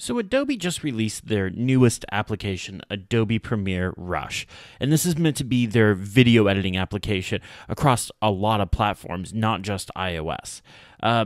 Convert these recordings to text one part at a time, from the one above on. So Adobe just released their newest application, Adobe Premiere Rush. And this is meant to be their video editing application across a lot of platforms, not just iOS.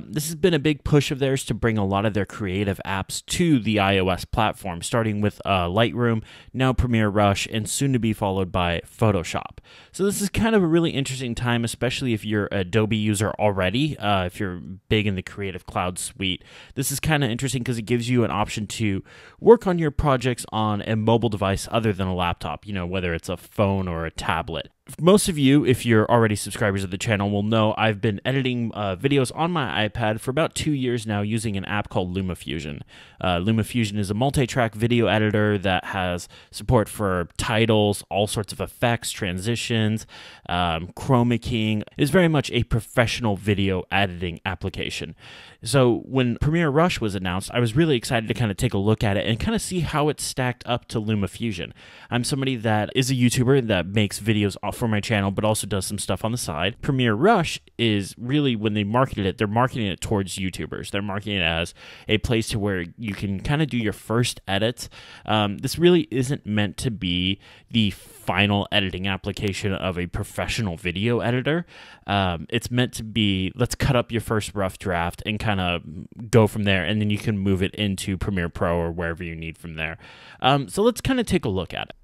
This has been a big push of theirs to bring a lot of their creative apps to the iOS platform, starting with Lightroom, now Premiere Rush, and soon to be followed by Photoshop. So this is kind of a really interesting time, especially if you're an Adobe user already, if you're big in the Creative Cloud suite. This is kind of interesting because it gives you an option to work on your projects on a mobile device other than a laptop, you know, whether it's a phone or a tablet. Most of you, if you're already subscribers of the channel, will know I've been editing videos on my iPad for about 2 years now using an app called LumaFusion. LumaFusion is a multi-track video editor that has support for titles, all sorts of effects, transitions, chroma keying. It's very much a professional video editing application. So when Premiere Rush was announced, I was really excited to kind of take a look at it and kind of see how it stacked up to LumaFusion. I'm somebody that is a YouTuber that makes videos for my channel, but also does some stuff on the side. Premiere Rush is really, when they marketed it, they're marketing it towards YouTubers. They're marketing it as a place to where you can kind of do your first edits. This really isn't meant to be the final editing application of a professional video editor. It's meant to be, let's cut up your first rough draft and kind of go from there, and then you can move it into Premiere Pro or wherever you need from there. So let's kind of take a look at it.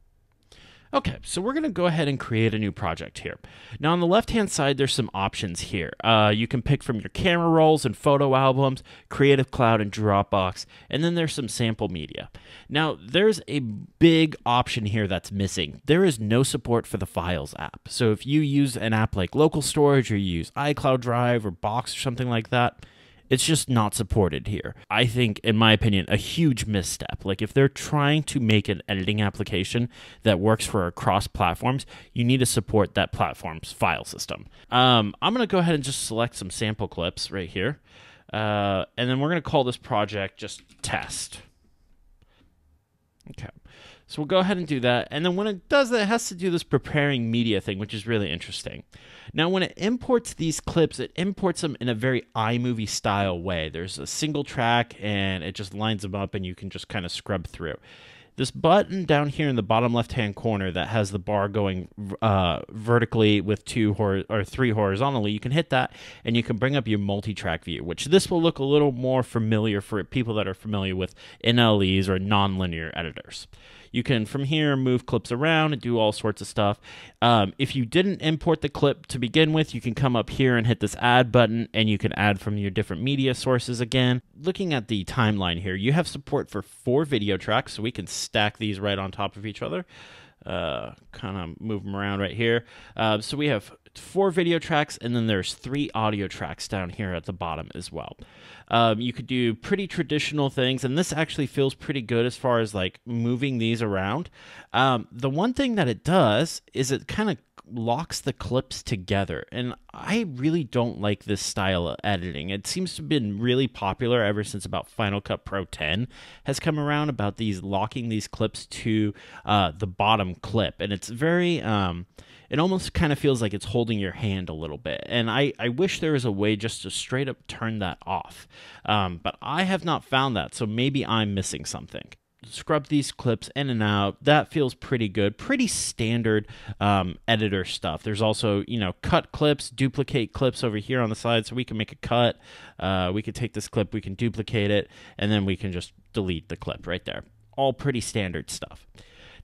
Okay, so we're going to go ahead and create a new project here. Now on the left-hand side, there's some options here. You can pick from your camera rolls and photo albums, Creative Cloud and Dropbox, and then there's some sample media. Now there's a big option here that's missing. There is no support for the Files app. So if you use an app like Local Storage or you use iCloud Drive or Box or something like that, it's just not supported here. I think, in my opinion, a huge misstep. Like, if they're trying to make an editing application that works for across platforms, you need to support that platform's file system. I'm gonna go ahead and just select some sample clips right here. And then we're gonna call this project just Test. Okay, so we'll go ahead and do that. And then when it does that, it has to do this preparing media thing, which is really interesting. Now, when it imports these clips, it imports them in a very iMovie style way. There's a single track and it just lines them up and you can just kind of scrub through. This button down here in the bottom left-hand corner that has the bar going vertically with three horizontally, you can hit that and you can bring up your multi-track view, which this will look a little more familiar for people that are familiar with NLEs or nonlinear editors. You can, from here, move clips around and do all sorts of stuff. If you didn't import the clip to begin with, you can come up here and hit this add button, and you can add from your different media sources again. Looking at the timeline here, you have support for 4 video tracks, so we can stack these right on top of each other. Kind of move them around right here. So we have 4 video tracks, and then there's 3 audio tracks down here at the bottom as well. You could do pretty traditional things, and this actually feels pretty good as far as like moving these around. The one thing that it does is it kind of locks the clips together, and I really don't like this style of editing. It seems to have been really popular ever since about Final Cut Pro 10 has come around, about these locking these clips to the bottom clip, and it's very it almost kind of feels like it's holding your hand a little bit, and I wish there was a way just to straight up turn that off, but I have not found that, so maybe I'm missing something. Scrub these clips in and out. That feels pretty good. Pretty standard editor stuff. There's also, you know, cut clips, duplicate clips over here on the side, so we can make a cut. We could take this clip, we can duplicate it, and then we can just delete the clip right there. All pretty standard stuff.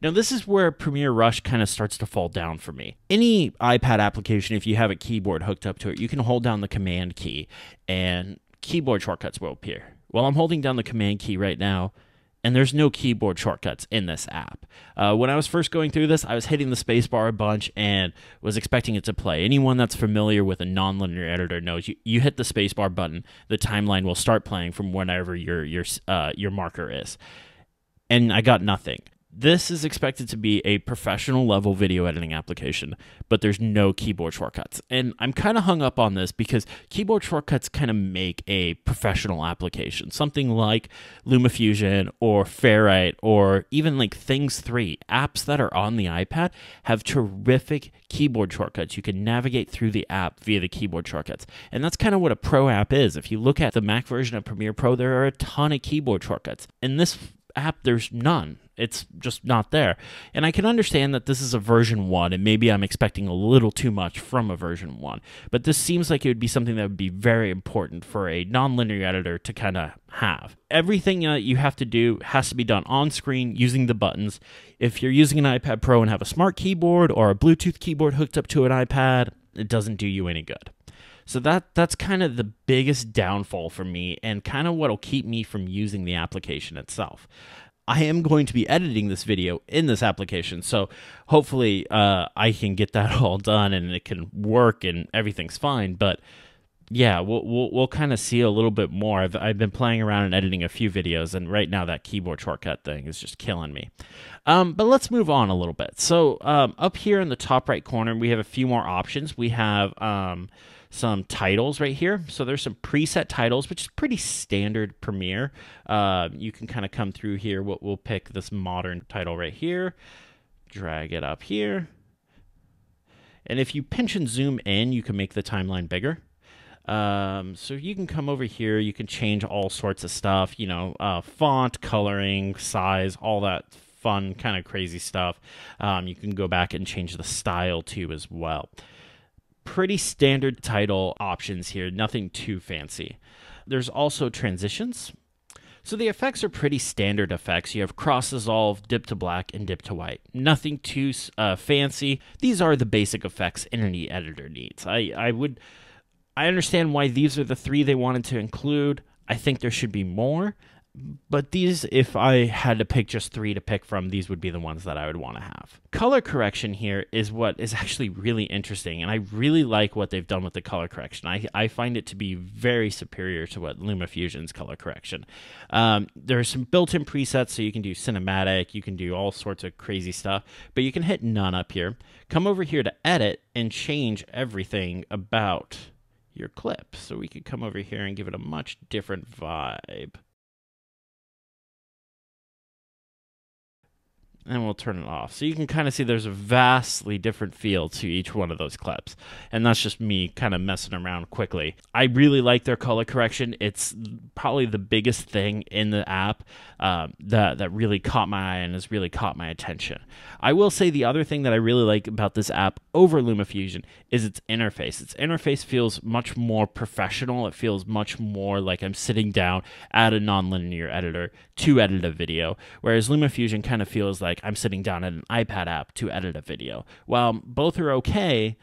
Now, this is where Premiere Rush kind of starts to fall down for me. Any iPad application, if you have a keyboard hooked up to it, you can hold down the Command key, and keyboard shortcuts will appear. Well, I'm holding down the Command key right now, and there's no keyboard shortcuts in this app. When I was first going through this, I was hitting the spacebar a bunch and was expecting it to play. Anyone that's familiar with a nonlinear editor knows you hit the spacebar button, the timeline will start playing from whenever your marker is. And I got nothing. This is expected to be a professional level video editing application, but there's no keyboard shortcuts. And I'm kind of hung up on this because keyboard shortcuts kind of make a professional application, something like LumaFusion or Ferrite or even like Things 3. Apps that are on the iPad have terrific keyboard shortcuts. You can navigate through the app via the keyboard shortcuts. And that's kind of what a pro app is. If you look at the Mac version of Premiere Pro, there are a ton of keyboard shortcuts. In this app, there's none. It's just not there. And I can understand that this is a version 1, and maybe I'm expecting a little too much from a version 1, but this seems like it would be something that would be very important for a nonlinear editor to kind of have. Everything that you have to do has to be done on screen using the buttons. If you're using an iPad Pro and have a smart keyboard or a Bluetooth keyboard hooked up to an iPad, it doesn't do you any good. So that's kind of the biggest downfall for me and kind of what'll keep me from using the application itself. I am going to be editing this video in this application, so hopefully I can get that all done and it can work and everything's fine. But yeah, we'll kind of see a little bit more. I've been playing around and editing a few videos, and right now that keyboard shortcut thing is just killing me. But let's move on a little bit. So up here in the top right corner, we have a few more options. We have some titles right here. So there's some preset titles, which is pretty standard Premiere. You can kind of come through here. We'll pick this modern title right here, drag it up here. And if you pinch and zoom in, you can make the timeline bigger. So you can come over here, you can change all sorts of stuff, you know, font, coloring, size, all that fun kind of crazy stuff. You can go back and change the style too as well. Pretty standard title options here, nothing too fancy. There's also transitions. So the effects are pretty standard effects. You have cross-dissolve, dip to black, and dip to white. Nothing too fancy. These are the basic effects any editor needs. I understand why these are the 3 they wanted to include. I think there should be more. But these, if I had to pick just 3 to pick from, these would be the ones that I would want to have. Color correction here is what is actually really interesting, and I really like what they've done with the color correction. I find it to be very superior to what LumaFusion's color correction. There are some built-in presets, so you can do cinematic, you can do all sorts of crazy stuff, but you can hit none up here. Come over here to edit and change everything about your clip. So we could come over here and give it a much different vibe. And we'll turn it off. So you can kind of see there's a vastly different feel to each one of those clips. And that's just me kind of messing around quickly. I really like their color correction. It's probably the biggest thing in the app that really caught my eye and has really caught my attention. I will say the other thing that I really like about this app over LumaFusion is its interface. Its interface feels much more professional. It feels much more like I'm sitting down at a nonlinear editor to edit a video, whereas LumaFusion kind of feels like I'm sitting down at an iPad app to edit a video. While both are okay,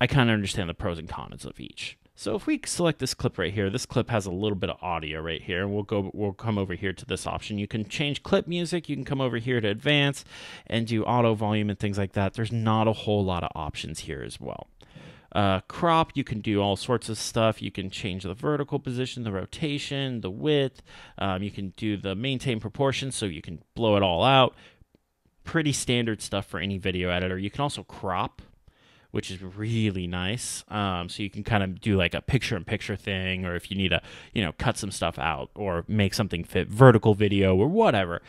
I kind of understand the pros and cons of each. So if we select this clip right here, this clip has a little bit of audio right here, and we'll come over here to this option. You can change clip music, you can come over here to advance and do auto volume and things like that. There's not a whole lot of options here as well. Crop, you can do all sorts of stuff. You can change the vertical position, the rotation, the width. You can do the maintain proportion, so you can blow it all out. Pretty standard stuff for any video editor. You can also crop, which is really nice. So you can kind of do like a picture-in-picture thing, or if you need to, you know, cut some stuff out or make something fit vertical video or whatever.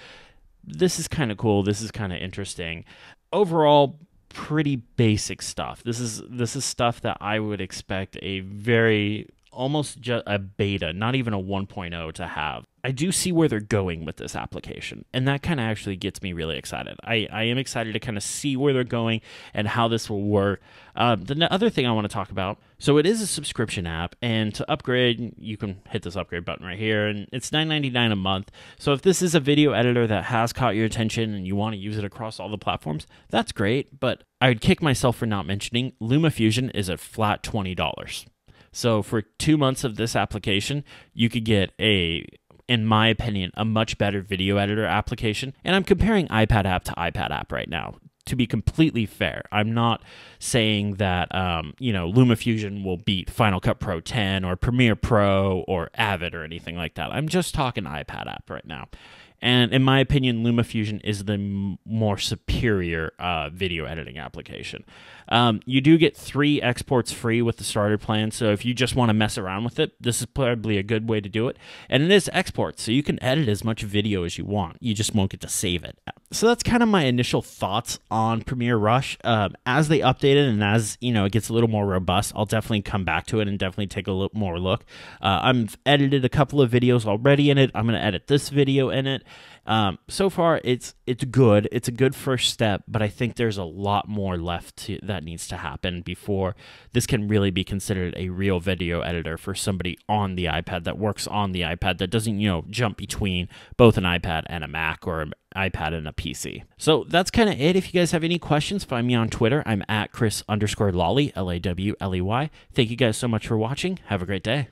This is kind of cool. This is kind of interesting. Overall, pretty basic stuff. This is stuff that I would expect a very almost just a beta, not even a 1.0 to have. I do see where they're going with this application, and that kind of actually gets me really excited. I am excited to kind of see where they're going and how this will work. The other thing I want to talk about, so it is a subscription app, and to upgrade, you can hit this upgrade button right here, and it's $9.99 a month. So if this is a video editor that has caught your attention and you want to use it across all the platforms, that's great, but I would kick myself for not mentioning LumaFusion is a flat $20. So for 2 months of this application, you could get a, in my opinion, a much better video editor application. And I'm comparing iPad app to iPad app right now, to be completely fair. I'm not saying that, you know, LumaFusion will beat Final Cut Pro 10 or Premiere Pro or Avid or anything like that. I'm just talking iPad app right now. And in my opinion, LumaFusion is the more superior video editing application. You do get 3 exports free with the starter plan, so if you just want to mess around with it, this is probably a good way to do it. And it is exports, so you can edit as much video as you want. You just won't get to save it. So that's kind of my initial thoughts on Premiere Rush. As they update it and as it gets a little more robust, I'll definitely come back to it and definitely take a little more look. I've edited a couple of videos already in it. I'm going to edit this video in it. So far, it's good. It's a good first step, but I think there's a lot more left that needs to happen before this can really be considered a real video editor for somebody on the iPad, that works on the iPad, that doesn't, jump between both an iPad and a Mac, or an iPad and a PC. So that's kind of it. If you guys have any questions, find me on Twitter. I'm @Chris_Lawley, LAWLEY. Thank you guys so much for watching. Have a great day.